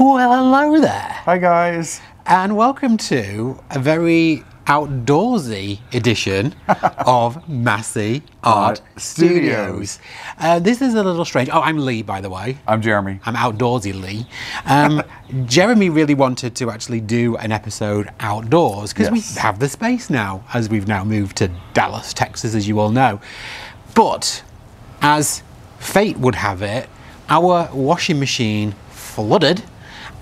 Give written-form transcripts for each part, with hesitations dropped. Well, hello there. Hi guys. And welcome to a very outdoorsy edition of Masse Art Studios. This is a little strange. Oh, I'm Lee, by the way. I'm Jeremy. I'm outdoorsy Lee. Jeremy really wanted to actually do an episode outdoors because we have the space now, as we've now moved to Dallas, Texas, as you all know. But as fate would have it, our washing machine flooded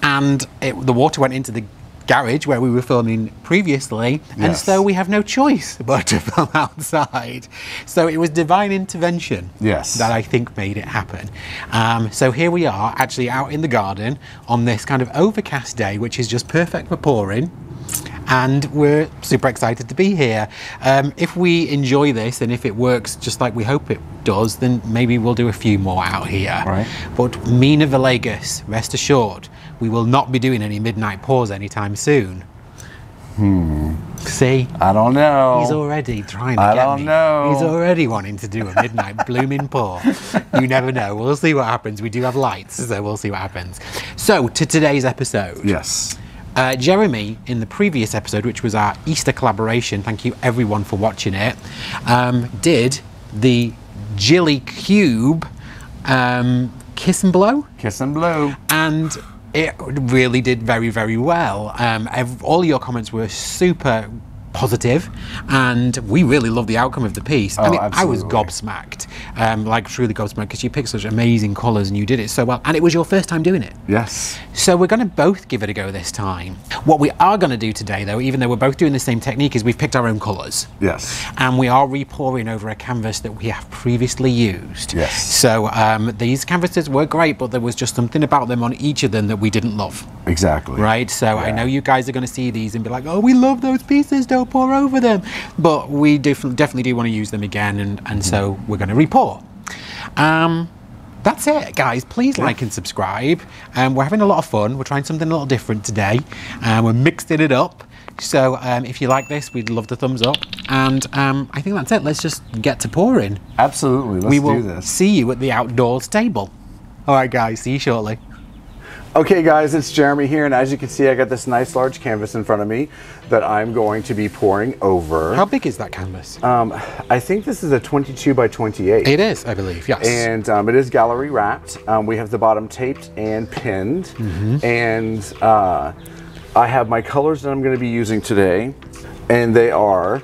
and the water went into the garage where we were filming previously, and so we have no choice but to film outside. So it was divine intervention that I think made it happen. So here we are, actually out in the garden on this kind of overcast day, which is just perfect for pouring, and we're super excited to be here. If we enjoy this and if it works just like we hope it does, then maybe we'll do a few more out here. Right. But Mina Villegas, rest assured, we will not be doing any midnight pours anytime soon. See? I don't know. He's already trying to get me. I don't know. He's already wanting to do a midnight blooming pour. You never know. We'll see what happens. We do have lights, so we'll see what happens. So, to today's episode. Yes. Jeremy, in the previous episode, which was our Easter collaboration, thank you everyone for watching it, did the Gelli Cube Kiss and Blow? Kiss and Blow. And it really did very, very well. All your comments were super positive, and we really loved the outcome of the piece. I mean, absolutely. I was gobsmacked, like truly gobsmacked, because you picked such amazing colours and you did it so well, and it was your first time doing it. Yes. So we're going to both give it a go this time. What we are going to do today, though, even though we're both doing the same technique, is we've picked our own colours. Yes. And we are re-pouring over a canvas that we have previously used. Yes. So these canvases were great, but there was just something about them on each of them that we didn't love. Exactly. Right? So I know you guys are going to see these and be like, oh, we love those pieces, don't pour over them, but we definitely do want to use them again, and so we're going to re-pour. That's it, guys. Please like and subscribe. We're having a lot of fun. We're trying something a little different today, and we're mixing it up. So if you like this, we'd love the thumbs up, and I think that's it. Let's just get to pouring. Absolutely, let's do this. We will see you at the outdoors table. All right, guys, see you shortly. Okay guys, it's Jeremy here, and as you can see, I got this nice large canvas in front of me that I'm going to be pouring over. How big is that canvas? I think this is a 22 by 28. It is, I believe, yes. And it is gallery wrapped. We have the bottom taped and pinned. And I have my colors that I'm gonna be using today, and they are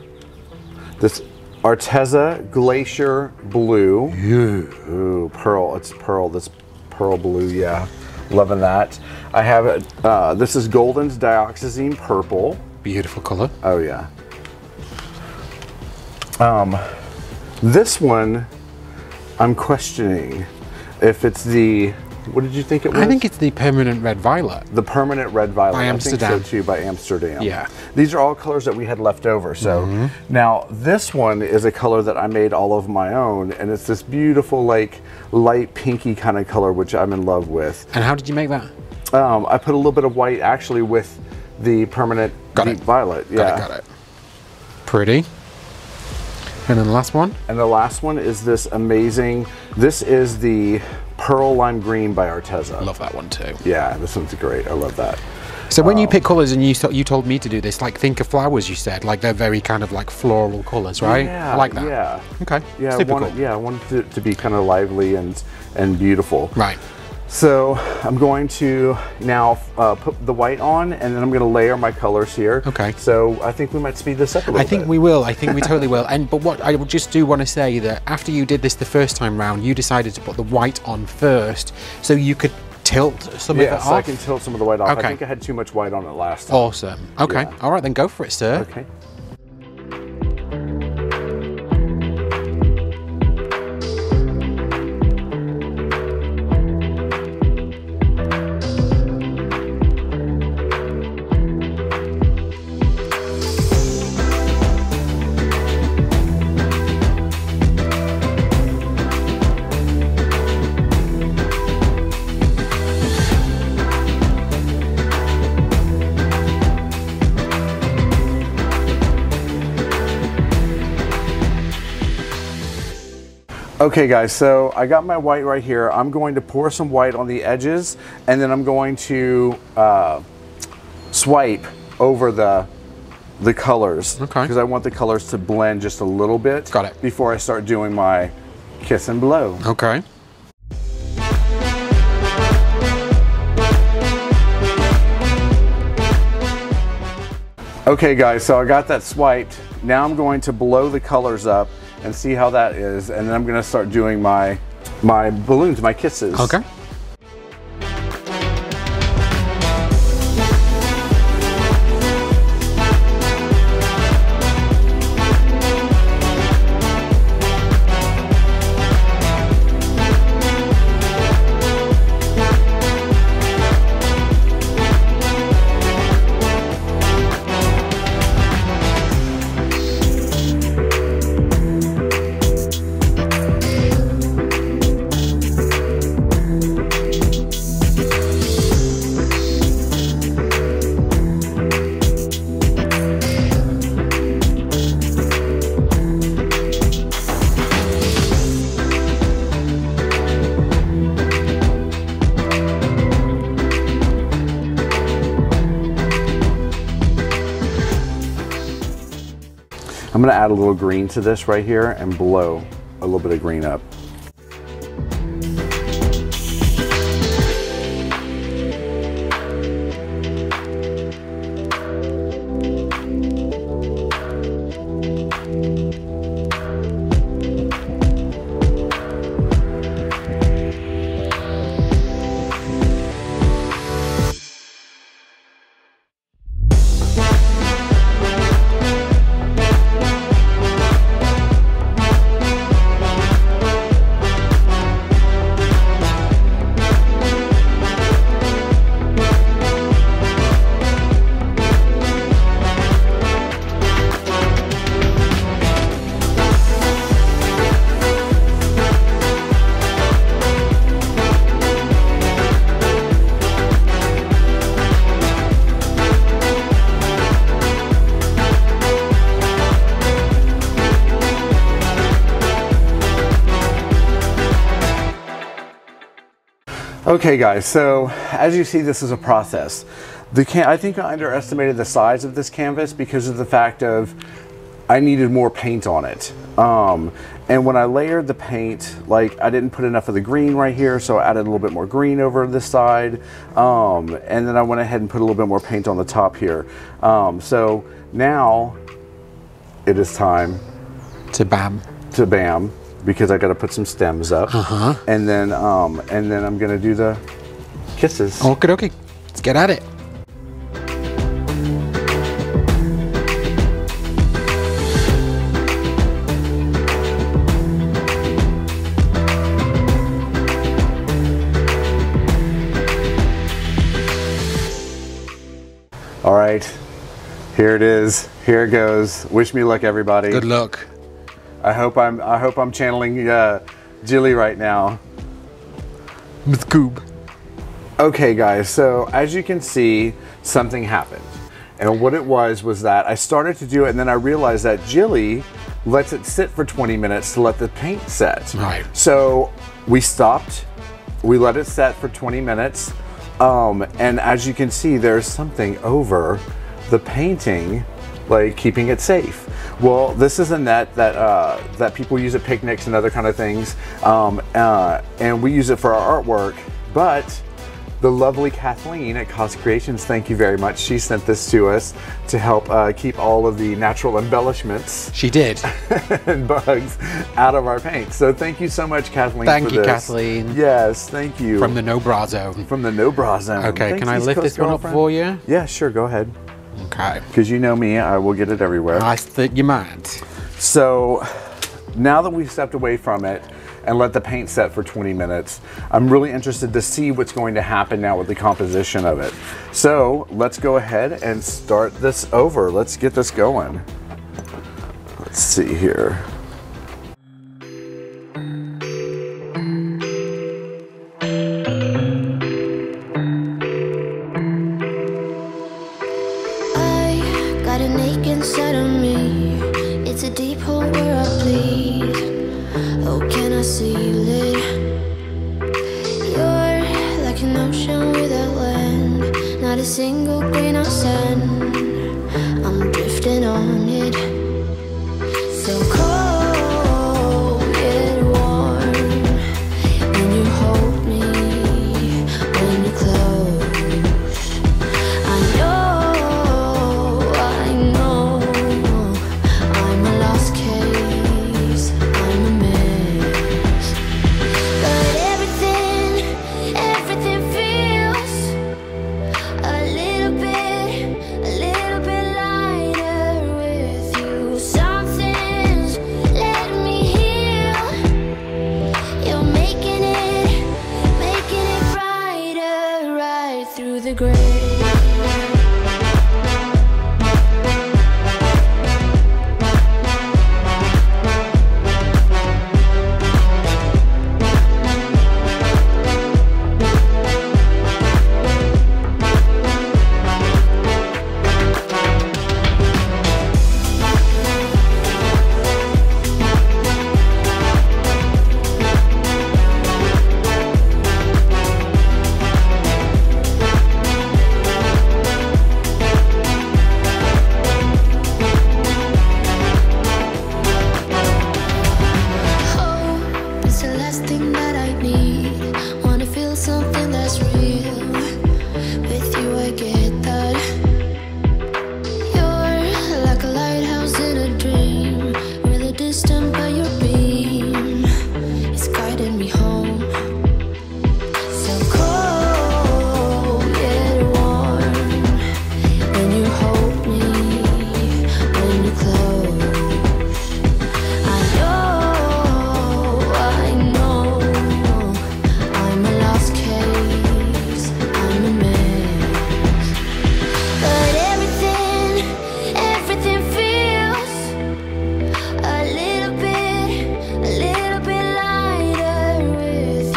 this Arteza Glacier Blue. Ooh, pearl, it's pearl, this pearl blue, loving that. I have it, this is Golden's Dioxazine Purple. Beautiful color. Oh yeah. This one, I'm questioning if it's the, what did you think it was? I think it's the Permanent Red Violet. The Permanent Red Violet. By Amsterdam. I think so too, by Amsterdam. Yeah. These are all colors that we had left over. So now this one is a color that I made all of my own, and it's this beautiful like light pinky kind of color, which I'm in love with. And how did you make that? I put a little bit of white actually with the Permanent Deep Violet. Yeah. Got it. Pretty. And then the last one? And the last one is this amazing, this is the Pearl Lime Green by Arteza. Love that one too. Yeah, this one's great, I love that. So when you pick colors and you told me to do this, like think of flowers you said, like they're very kind of like floral colors, right? Yeah, I like that. Yeah. Okay, yeah, super cool. Yeah, I want it to be kind of lively and beautiful. Right. So I'm going to now put the white on, and then I'm going to layer my colors here. Okay. So I think we might speed this up a little bit. I think we will. I think we totally will. And but what I just do want to say that after you did this the first time round, you decided to put the white on first, so you could tilt some of it off. Yeah, so I can tilt some of the white off. Okay. I think I had too much white on it last time. Awesome. Okay. Yeah. All right, then go for it, sir. Okay. Okay guys, so I got my white right here. I'm going to pour some white on the edges, and then I'm going to swipe over the colors. Okay. Because I want the colors to blend just a little bit. Got it. Before I start doing my kiss and blow. Okay. Okay guys, so I got that swiped. Now I'm going to blow the colors up and see how that is, and then I'm gonna start doing my balloons, my kisses. Okay. I'm gonna add a little green to this right here and blow a little bit of green up. Okay guys, so as you see, this is a process. I think I underestimated the size of this canvas because of the fact of I needed more paint on it. And when I layered the paint, like I didn't put enough of the green right here, so I added a little bit more green over this side. And then I went ahead and put a little bit more paint on the top here. So now it is time to bam. To bam. Because I got to put some stems up, and then I'm gonna do the kisses. Okie dokie, let's get at it. All right, here it is. Here it goes. Wish me luck, everybody. Good luck. I hope I'm channeling Gelli right now. With Cube. Okay guys, so as you can see, something happened. And what it was that I started to do it, and then I realized that Gelli lets it sit for 20 minutes to let the paint set. Right. So we stopped, we let it set for 20 minutes, and as you can see, there's something over the painting, like keeping it safe. Well, this is a net that that people use at picnics and other kind of things, and we use it for our artwork. But the lovely Kathleen at Cos Creations, thank you very much. She sent this to us to help keep all of the natural embellishments. She did. And bugs out of our paint. So thank you so much, Kathleen. Thank you, Kathleen. Yes, thank you. From the no bra zone. From the no bra zone. Okay, thanks, can I lift this one up for you? Yeah, sure. Go ahead. Okay. Because you know me, I will get it everywhere. I think you might. So now that we've stepped away from it and let the paint set for 20 minutes, I'm really interested to see what's going to happen now with the composition of it. So let's go ahead and start this over. Let's get this going. Let's see here. Inside of me, it's a deep hole where I bleed. Oh, can I I see you lit. You're like an ocean without land, not a single grain of sand. I'm drifting on it. So cold, get warm when you hold me, when you close. I know, I'm a lost case, I'm a mess. But everything feels a little bit lighter with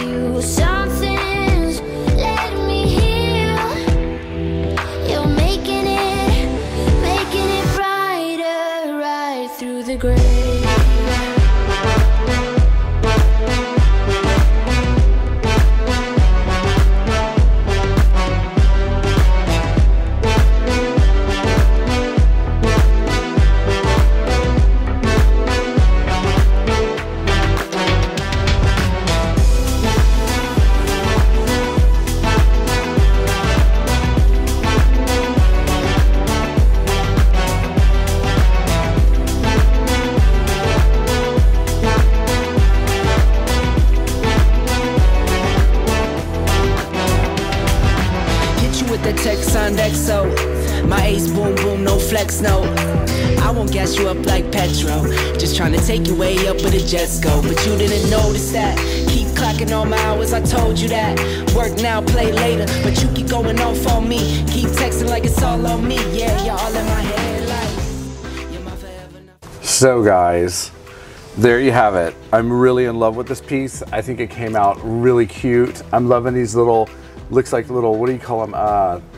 you. Something's letting me heal. You're making it brighter right through the gray. Take your way up with a jet go, but you didn't notice that. Keep clocking all my hours, I told you that. Work now, play later, but you keep going off on me. Keep texting like it's all on me. Yeah, you're all in my head like you're my forever. So guys, there you have it. I'm really in love with this piece. I think it came out really cute. I'm loving these little, looks like little, what do you call them?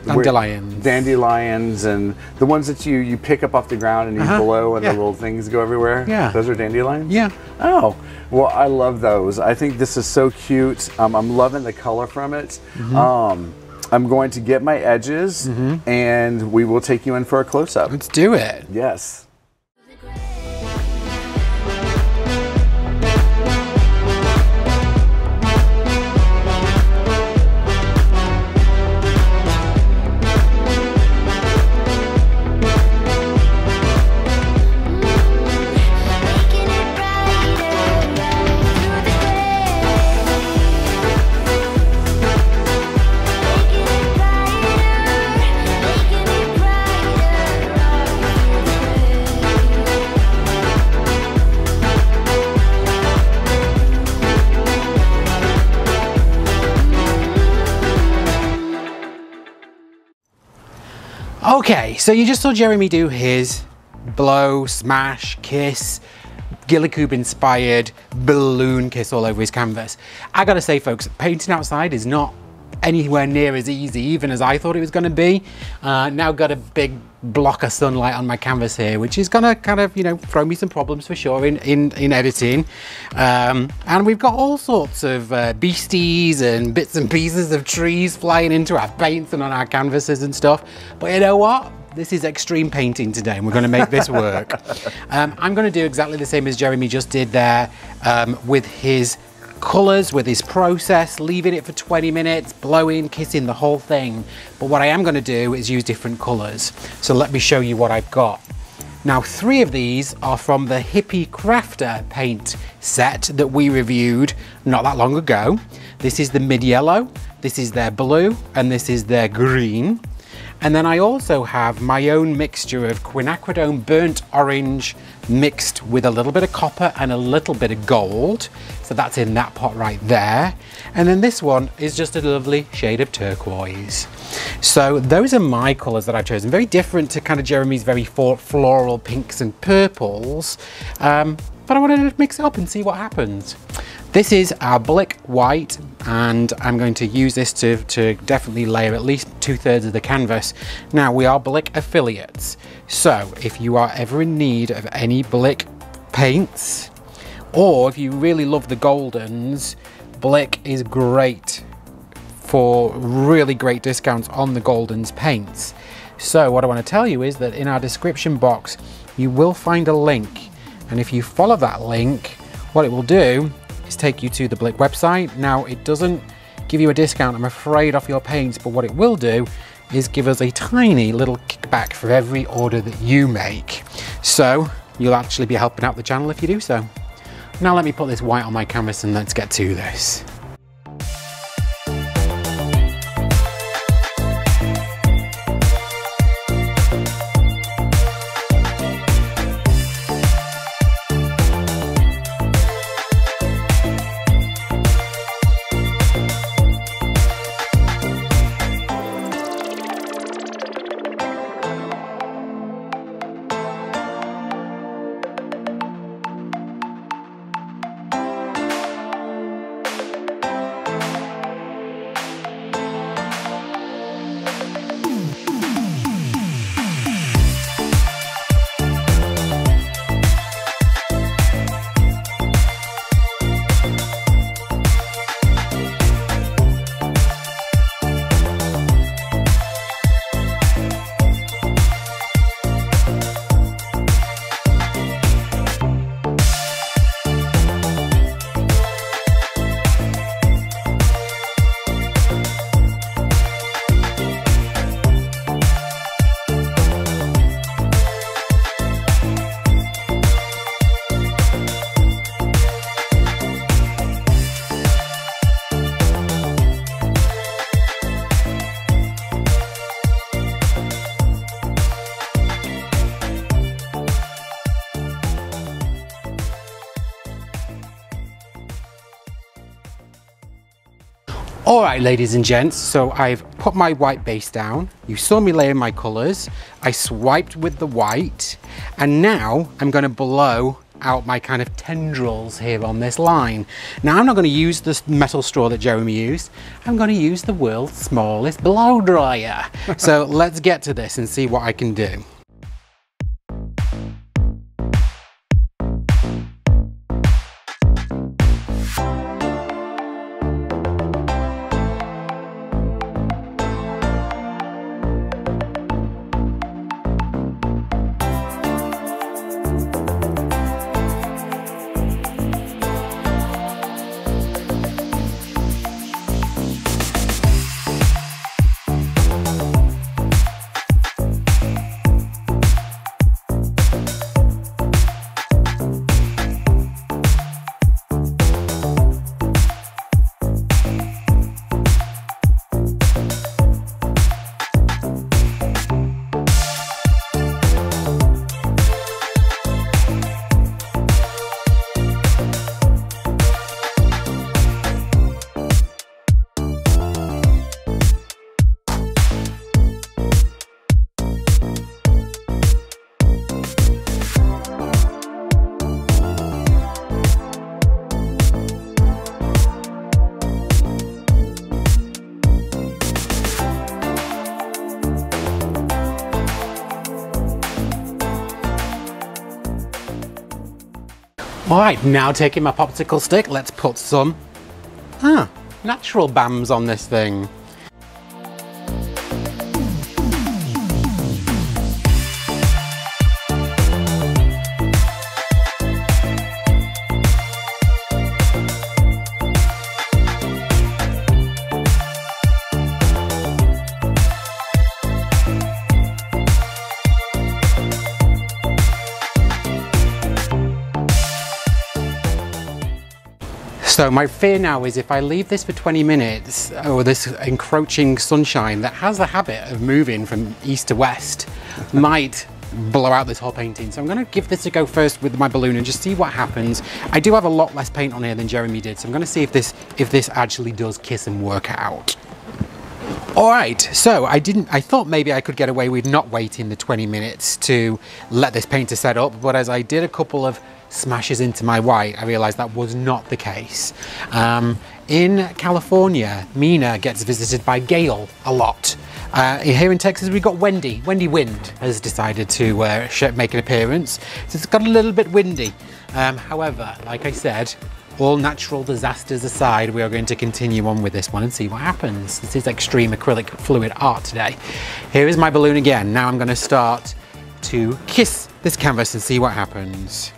Dandelions. Dandelions, and the ones that you pick up off the ground and you blow and the little things go everywhere. Yeah. Those are dandelions? Yeah. Oh, well, I love those. I think this is so cute. I'm loving the color from it. I'm going to get my edges and we will take you in for a close-up. Let's do it. Yes. Okay, so you just saw Jeremy do his blow, smash, kiss, Gelli Cube inspired balloon kiss all over his canvas. I gotta say folks, painting outside is not anywhere near as easy even as I thought it was going to be. Now got a big block of sunlight on my canvas here, which is going to kind of, you know, throw me some problems for sure in editing. And we've got all sorts of beasties and bits and pieces of trees flying into our paints and on our canvases and stuff. But you know what? This is extreme painting today, and we're going to make this work. I'm going to do exactly the same as Jeremy just did there, with his colors, with his process, leaving it for 20 minutes, blowing, kissing, the whole thing. But what I am going to do is use different colors. So let me show you what I've got. Now, 3 of these are from the Hippie Crafter paint set that we reviewed not that long ago. This is the mid-yellow, this is their blue, and this is their green. And then I also have my own mixture of quinacridone burnt orange mixed with a little bit of copper and a little bit of gold. So that's in that pot right there. And then this one is just a lovely shade of turquoise. So those are my colors that I've chosen. Very different to kind of Jeremy's very floral pinks and purples. But I wanted to mix it up and see what happens. This is our Blick white, and I'm going to use this to definitely layer at least 2/3 of the canvas. Now, we are Blick affiliates, so if you are ever in need of any Blick paints, or if you really love the Goldens, Blick is great for really great discounts on the Goldens paints. So what I want to tell you is that in our description box, you will find a link. And if you follow that link, what it will do is take you to the Blick website. Now, it doesn't give you a discount, I'm afraid, off your paints, but what it will do is give us a tiny little kickback for every order that you make. So you'll actually be helping out the channel if you do so. Now let me put this white on my canvas and let's get to this. All right, ladies and gents, so I've put my white base down. You saw me layering my colors. I swiped with the white, and now I'm gonna blow out my kind of tendrils here on this line. Now, I'm not gonna use this metal straw that Jeremy used. I'm gonna use the world's smallest blow dryer. So let's get to this and see what I can do. All right, now taking my popsicle stick, let's put some natural BAMs on this thing. So my fear now is if I leave this for 20 minutes, or this encroaching sunshine that has the habit of moving from east to west, might blow out this whole painting. So I'm gonna give this a go first with my balloon and just see what happens. I do have a lot less paint on here than Jeremy did, so I'm gonna see if this actually does kiss and work out. All right, so I thought maybe I could get away with not waiting the 20 minutes to let this painter set up, but as I did a couple of smashes into my white, I realized that was not the case. In California, Mina gets visited by Gale a lot. Here in Texas, we've got Wendy. Wendy Wind has decided to make an appearance. So it's got a little bit windy. However, like I said, all natural disasters aside, we are going to continue on with this one and see what happens. This is extreme acrylic fluid art today. Here is my balloon again. Now I'm going to start to kiss this canvas and see what happens.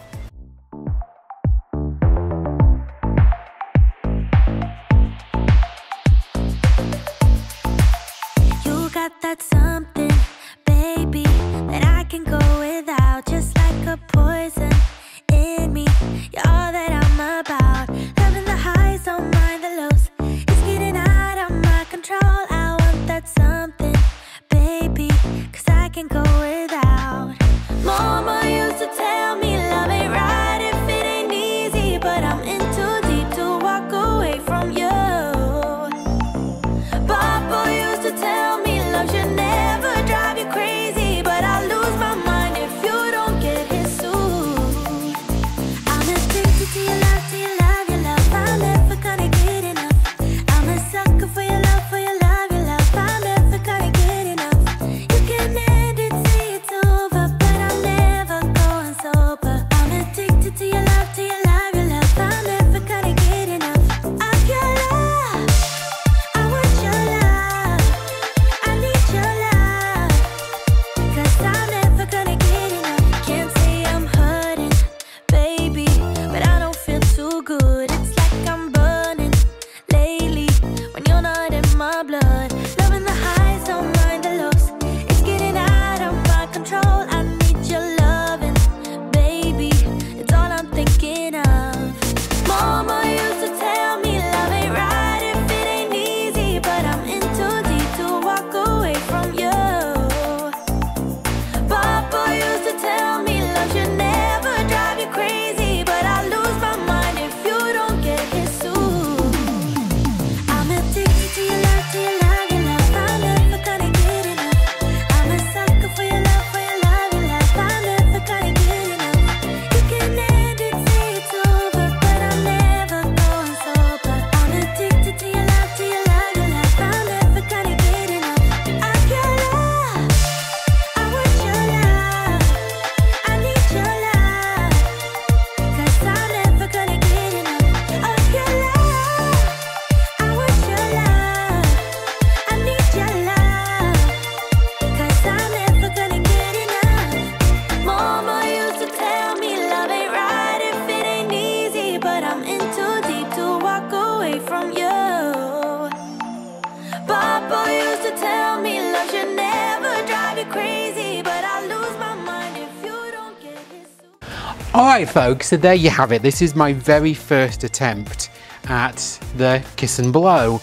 Alright folks, so there you have it. This is my very first attempt at the Kiss and Blow.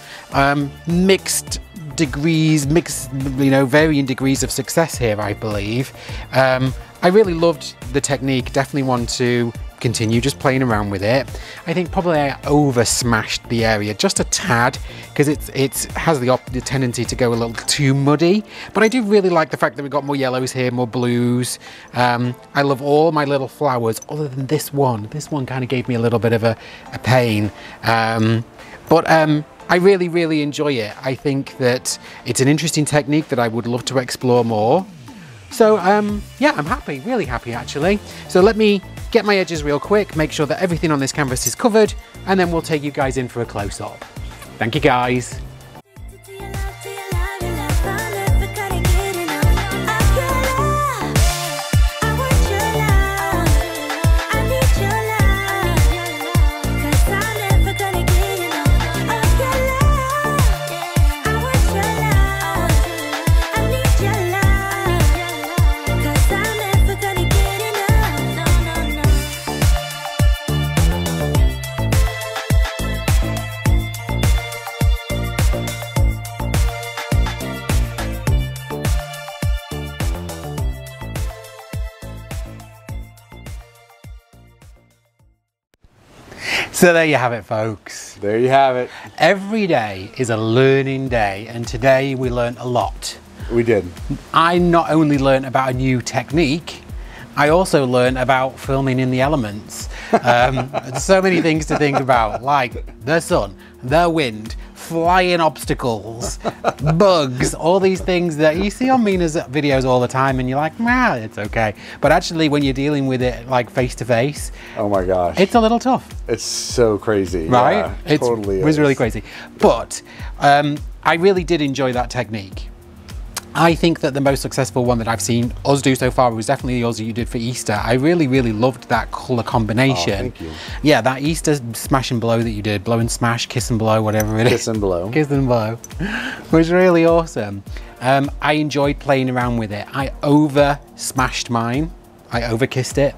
Mixed, you know, varying degrees of success here, I believe. I really loved the technique, definitely want to continue just playing around with it. I think probably I over smashed the area just a tad because it has the tendency to go a little too muddy, but I do really like the fact that we've got more yellows here, more blues. I love all my little flowers other than this one. This one kind of gave me a little bit of a pain, but I really, really enjoy it. I think that it's an interesting technique that I would love to explore more. So yeah, I'm happy, really happy actually. So let me get my edges real quick, make sure that everything on this canvas is covered, and then we'll take you guys in for a close-up. Thank you guys. So there you have it, folks. There you have it. Every day is a learning day, and today we learned a lot. We did. I not only learned about a new technique, I also learned about filming in the elements. So many things to think about, like the sun, the wind, flying obstacles, bugs, all these things that you see on Mina's videos all the time and you're like, nah, it's okay. But actually when you're dealing with it like face to face, oh my gosh, it's a little tough. It's so crazy. Right? Yeah, it totally was really crazy. But I really did enjoy that technique. I think that the most successful one that I've seen us do so far was definitely yours that you did for Easter. I really, really loved that colour combination. Oh, thank you. Yeah, that Easter smash and blow that you did, blow and smash, kiss and blow, whatever it is. Kiss and blow. Kiss and blow. Was really awesome. I enjoyed playing around with it. I over smashed mine. I overkissed it,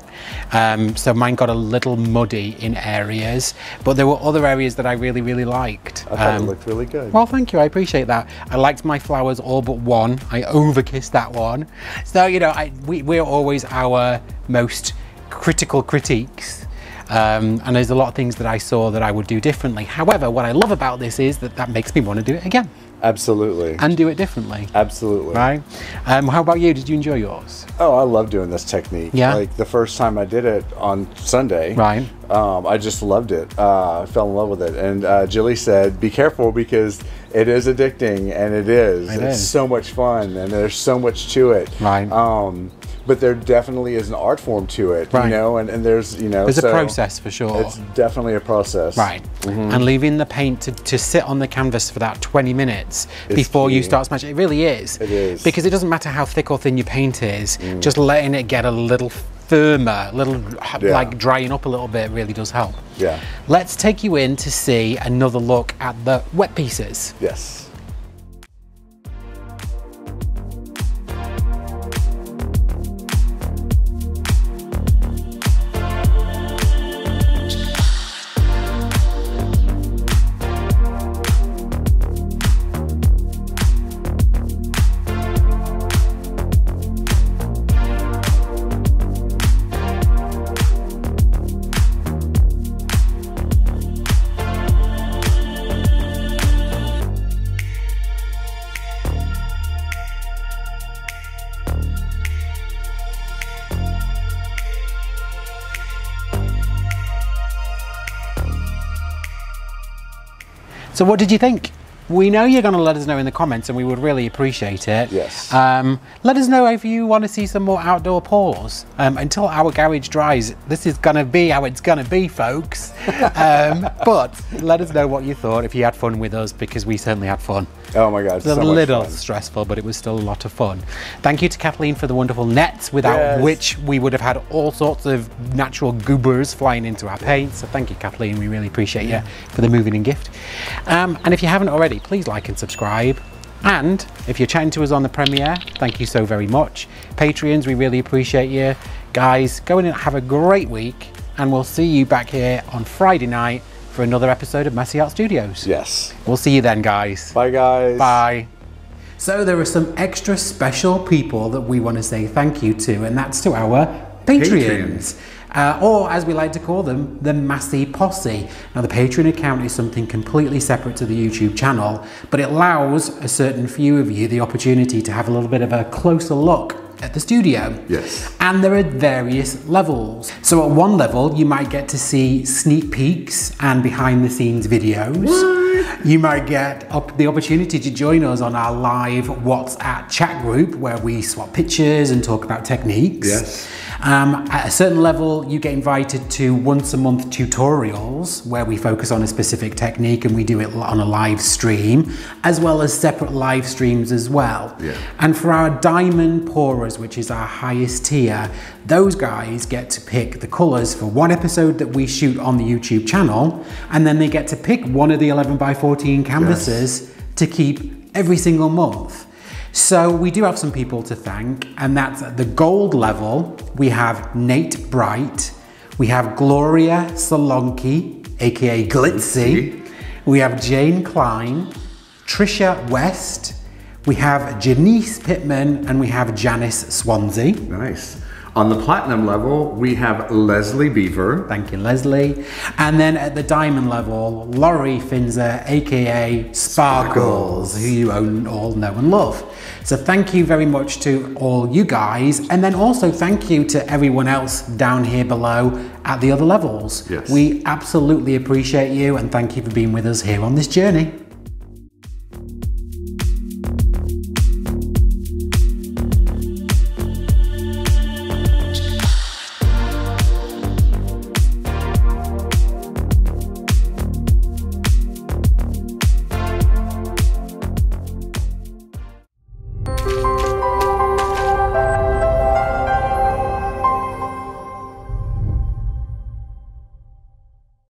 so mine got a little muddy in areas, but there were other areas that I really, really liked. I thought it looked really good. Well, thank you, I appreciate that. I liked my flowers all but one. I overkissed that one. So, you know, we're always our most critical critiques, and there's a lot of things that I saw that I would do differently. However, what I love about this is that that makes me want to do it again. Absolutely. And do it differently. Absolutely. Right? How about you? Did you enjoy yours? Oh, I love doing this technique. Yeah. Like the first time I did it on Sunday. Right. I just loved it. I fell in love with it. And Gelli said, be careful because it is addicting. And it is. It's so much fun. And there's so much to it. Right. But there definitely is an art form to it, right. You know, and there's, you know. There's a process for sure. It's definitely a process. Right. Mm-hmm. And leaving the paint to sit on the canvas for that 20 minutes it's before key. You start smashing, it really is. It is. Because it doesn't matter how thick or thin your paint is, just letting it get a little firmer, a little, like drying up a little bit really does help. Yeah. Let's take you in to see another look at the wet pieces. Yes. So what did you think? We know you're going to let us know in the comments and we would really appreciate it. Yes. Let us know if you want to see some more outdoor pours. Until our garage dries, this is going to be how it's going to be, folks. But let us know what you thought, if you had fun with us, because we certainly had fun. Oh my God, so much fun. It was a little stressful, but it was still a lot of fun. Thank you to Kathleen for the wonderful nets, without which we would have had all sorts of natural goobers flying into our paint. So thank you, Kathleen. We really appreciate you for the moving and gift. And if you haven't already, please like and subscribe. And if you're chatting to us on the premiere, thank you so very much. Patreons, we really appreciate you. Guys, go in and have a great week, and we'll see you back here on Friday night for another episode of Masse Art Studios. Yes. We'll see you then, guys. Bye, guys. Bye. So there are some extra special people that we want to say thank you to, and that's to our Patreons. Or as we like to call them, the Masse Posse. Now the Patreon account is something completely separate to the YouTube channel, but it allows a certain few of you the opportunity to have a little bit of a closer look at the studio. Yes. And there are various levels. So at one level, you might get to see sneak peeks and behind the scenes videos. What? you might get the opportunity to join us on our live WhatsApp chat group where we swap pictures and talk about techniques. Yes. At a certain level, you get invited to once-a-month tutorials where we focus on a specific technique and we do it on a live stream, as well as separate live streams as well. Yeah. And for our diamond pourers, which is our highest tier, those guys get to pick the colours for one episode that we shoot on the YouTube channel, and then they get to pick one of the 11x14 canvases to keep every single month. So we do have some people to thank, and that's at the gold level. We have Nate Bright, we have Gloria Solonki, aka Glitzy, we have Jane Klein, Trisha West, we have Janice Pittman, and we have Janice Swansea. Nice. On the platinum level, we have Leslie Beaver. Thank you, Leslie. And then at the diamond level, Laurie Finzer, aka Sparkles, who you all know and love. So thank you very much to all you guys. And then also thank you to everyone else down here below at the other levels. Yes. We absolutely appreciate you and thank you for being with us here on this journey.